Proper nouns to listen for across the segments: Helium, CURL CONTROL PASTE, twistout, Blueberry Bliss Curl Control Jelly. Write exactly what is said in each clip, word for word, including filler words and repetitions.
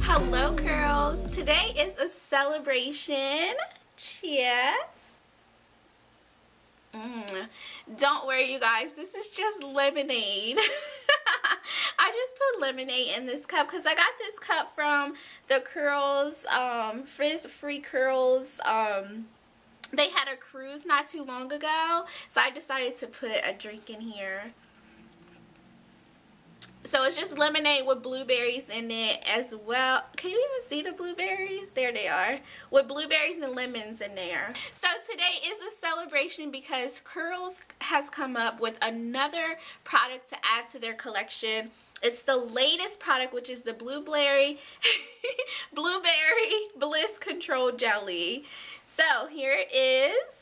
Hello curls, today is a celebration. Cheers. Mm. Don't worry you guys, this is just lemonade. I just put lemonade in this cup because I got this cup from the curls, um, Frizz Free Curls. Um, they had a cruise not too long ago, so I decided to put a drink in here. So it's just lemonade with blueberries in it as well. Can you even see the blueberries? There they are. With blueberries and lemons in there. So today is a celebration because Curls has come up with another product to add to their collection. It's the latest product, which is the Blueberry Blueberry Bliss Control Jelly. So here it is.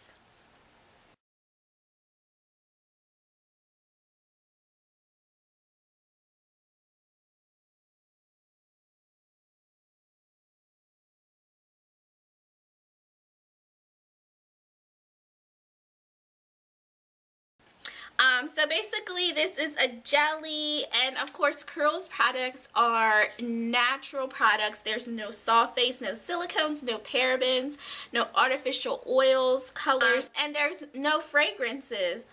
Um, so basically this is a jelly, and of course Curls products are natural products. There's no sulfates, no silicones, no parabens, no artificial oils, colors, and there's no fragrances,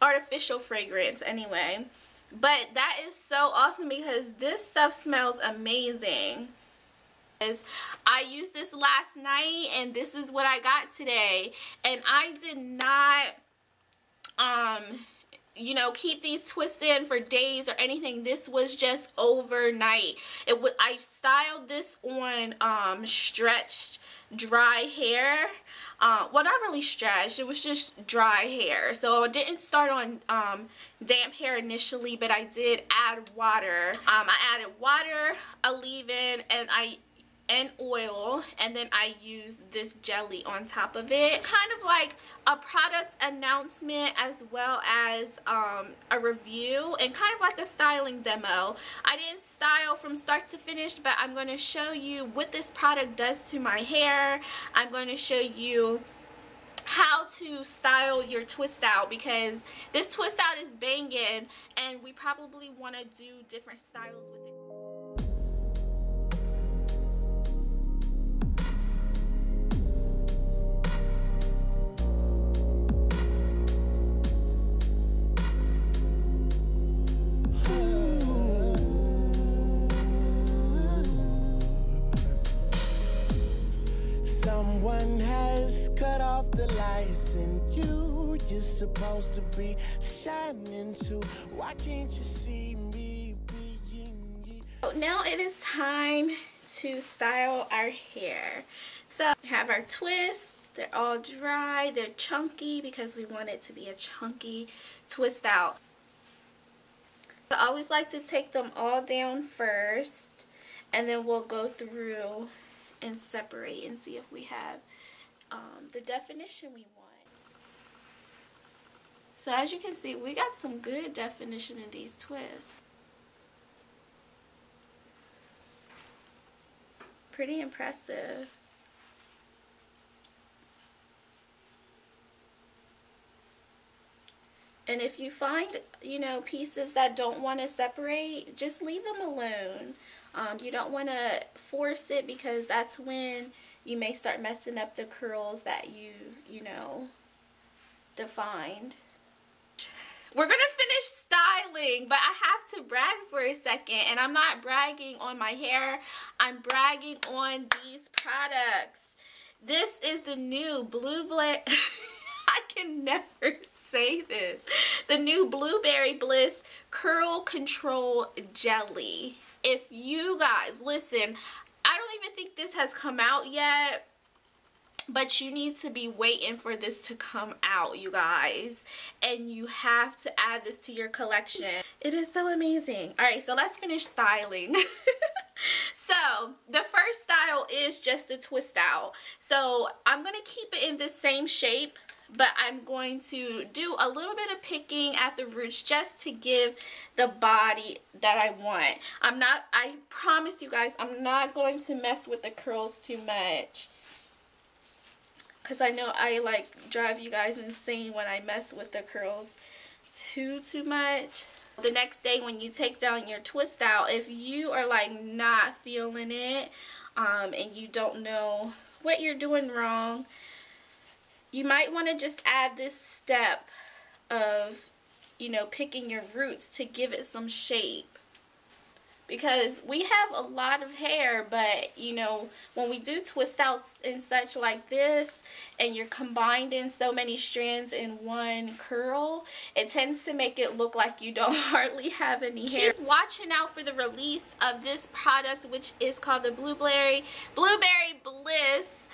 artificial fragrance anyway. But that is so awesome because this stuff smells amazing. I used this last night and this is what I got today, and I did not um you know, keep these twists in for days or anything. This was just overnight. It was I styled this on um, stretched dry hair. Uh, well, not really stretched. It was just dry hair. So I didn't start on um, damp hair initially, but I did add water. Um, I added water, a leave-in, and I and oil, and then I use this jelly on top of it. It's kind of like a product announcement as well as um, a review and kind of like a styling demo. I didn't style from start to finish, but I'm going to show you what this product does to my hair. I'm going to show you how to style your twist out because this twist out is banging and we probably want to do different styles with it. Someone has cut off the lights and you, you're supposed to be shining too. Why can't you see me being you? Now it is time to style our hair. So we have our twists, they're all dry, they're chunky because we want it to be a chunky twist out. I always like to take them all down first and then we'll go through and separate and see if we have um, the definition we want. So as you can see, we got some good definition in these twists. Pretty impressive. And if you find, you know, pieces that don't want to separate, just leave them alone. Um, you don't want to force it because that's when you may start messing up the curls that you've, you know, defined. We're going to finish styling, but I have to brag for a second. And I'm not bragging on my hair. I'm bragging on these products. This is the new Blueberry... I can never say this. The new Blueberry Bliss Curl Control Jelly. If you guys, listen, I don't even think this has come out yet, but you need to be waiting for this to come out, you guys. And you have to add this to your collection. It is so amazing. All right, so let's finish styling. So, the first style is just a twist out. So, I'm going to keep it in the same shape. but I'm going to do a little bit of picking at the roots just to give the body that I want. I'm not, I promise you guys, I'm not going to mess with the curls too much, because I know I like drive you guys insane when I mess with the curls too too much. The next day when you take down your twist out, if you are like not feeling it um, and you don't know what you're doing wrong, you might want to just add this step of, you know, picking your roots to give it some shape. Because we have a lot of hair, but, you know, when we do twist outs and such like this, and you're combining so many strands in one curl, it tends to make it look like you don't hardly have any hair. Keep watching out for the release of this product, which is called the Blueberry, Blueberry Bliss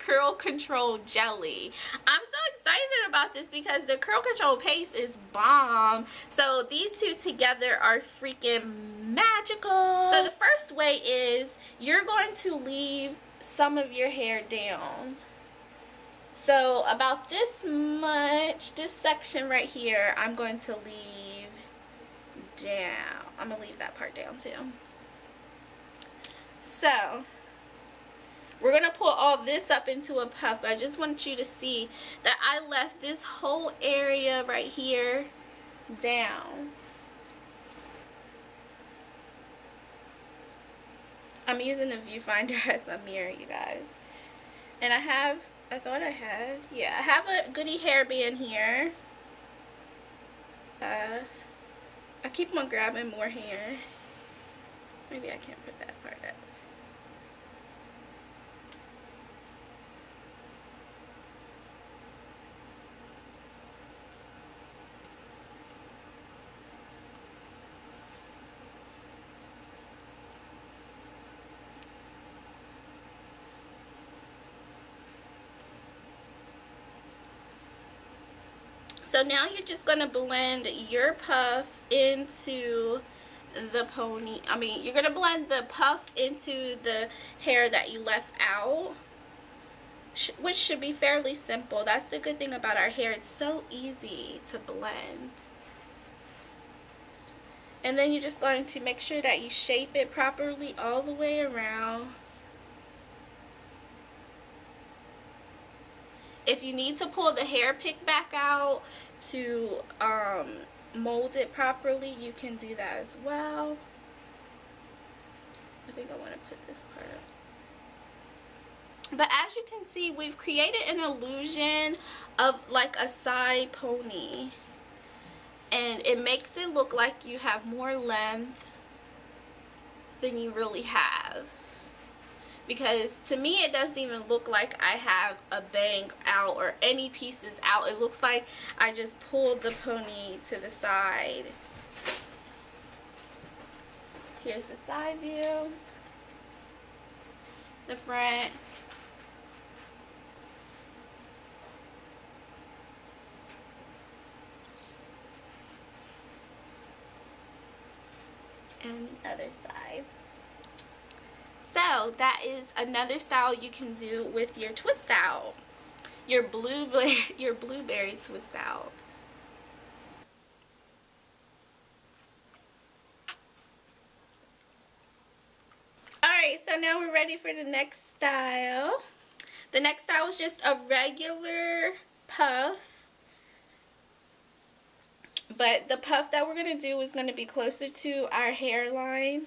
Curl Control Jelly. I'm so excited about this because the curl control paste is bomb. So these two together are freaking magical. So the first way is you're going to leave some of your hair down. So about this much, this section right here, I'm going to leave down. I'm gonna leave that part down too. So we're gonna pull all this up into a puff. I just want you to see that I left this whole area right here down. I'm using the viewfinder as a mirror, you guys. And I have, I thought I had, yeah, I have a goodie hairband here. Uh, I keep on grabbing more hair. Maybe I can't put that part up. So now you're just going to blend your puff into the pony. I mean, you're going to blend the puff into the hair that you left out, which should be fairly simple. That's the good thing about our hair. It's so easy to blend. And then you're just going to make sure that you shape it properly all the way around. If you need to pull the hair pick back out to um, mold it properly, you can do that as well. I think I want to put this part up. But as you can see, we've created an illusion of like a side pony. And it makes it look like you have more length than you really have. Because to me, it doesn't even look like I have a bang out or any pieces out. It looks like I just pulled the pony to the side. Here's the side view, the front. And the other side. So that is another style you can do with your twist out, your blueberry, your blueberry twist out. All right, so now we're ready for the next style. The next style is just a regular puff, but the puff that we're gonna do is gonna be closer to our hairline.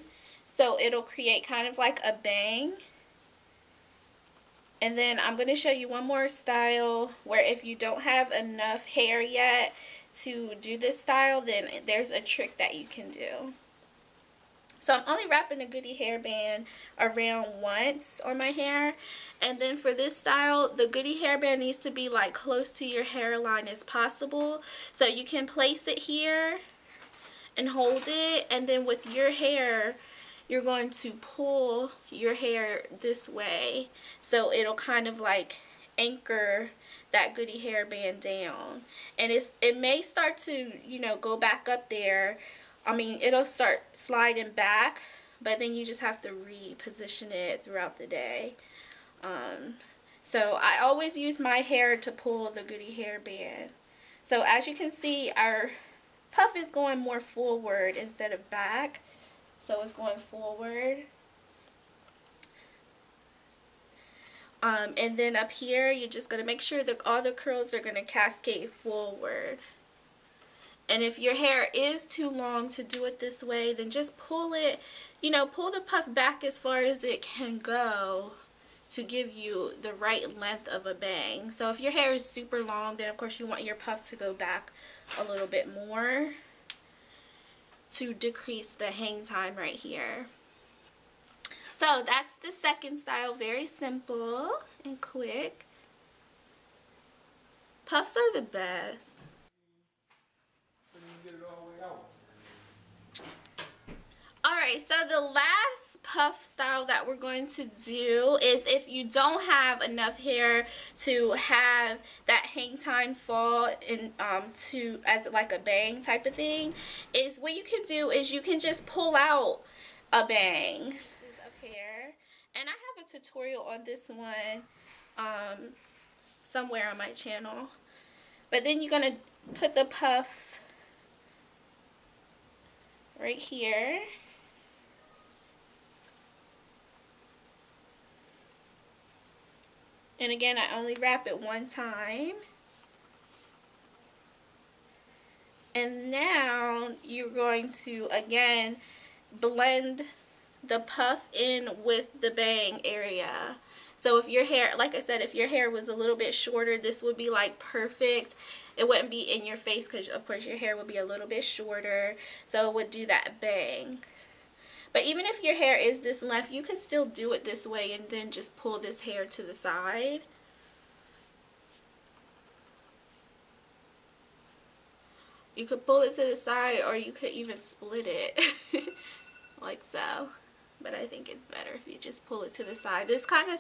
So it'll create kind of like a bang. And then I'm going to show you one more style where if you don't have enough hair yet to do this style, then there's a trick that you can do. So I'm only wrapping a goodie hairband around once on my hair. And then for this style, the goodie hairband needs to be like close to your hairline as possible. So you can place it here and hold it, and then with your hair, you're going to pull your hair this way so it'll kind of like anchor that goodie hairband down. And it's, it may start to, you know, go back up there. I mean, it'll start sliding back, but then you just have to reposition it throughout the day. Um, So I always use my hair to pull the Goody hair band. So as you can see, our puff is going more forward instead of back. So it's going forward. Um, and then up here, you're just going to make sure that all the curls are going to cascade forward. And if your hair is too long to do it this way, then just pull it, you know, pull the puff back as far as it can go to give you the right length of a bang. So if your hair is super long, then of course you want your puff to go back a little bit more to decrease the hang time right here. So that's the second style, very simple and quick. Puffs are the best. Alright, so the last puff style that we're going to do is if you don't have enough hair to have that hang time fall in um, to as like a bang type of thing, is what you can do is you can just pull out a bang. This is up here, and I have a tutorial on this one um, somewhere on my channel. But then you're gonna put the puff right here. And again, I only wrap it one time. And now you're going to, again, blend the puff in with the bang area. So if your hair, like I said, if your hair was a little bit shorter, this would be like perfect. It wouldn't be in your face because, of course, your hair would be a little bit shorter. So it would do that bang. But even if your hair is this length, you can still do it this way and then just pull this hair to the side. You could pull it to the side, or you could even split it like so. But I think it's better if you just pull it to the side. This kind of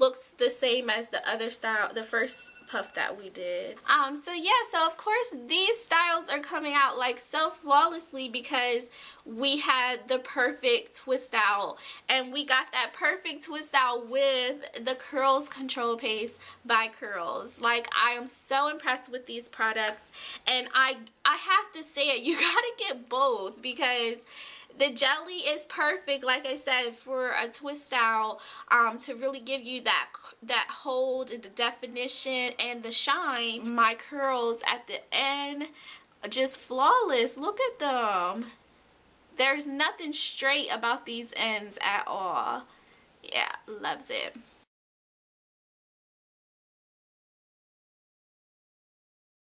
looks the same as the other style, the first puff that we did. Um, so yeah, so of course these styles are coming out like so flawlessly because we had the perfect twist out. And we got that perfect twist out with the Curls Control Paste by Curls. Like, I am so impressed with these products. And I, I have to say it, you gotta get both because the jelly is perfect, like I said, for a twist out um, to really give you that that hold, the definition, and the shine. My curls at the end, just flawless. Look at them. There's nothing straight about these ends at all. Yeah, loves it.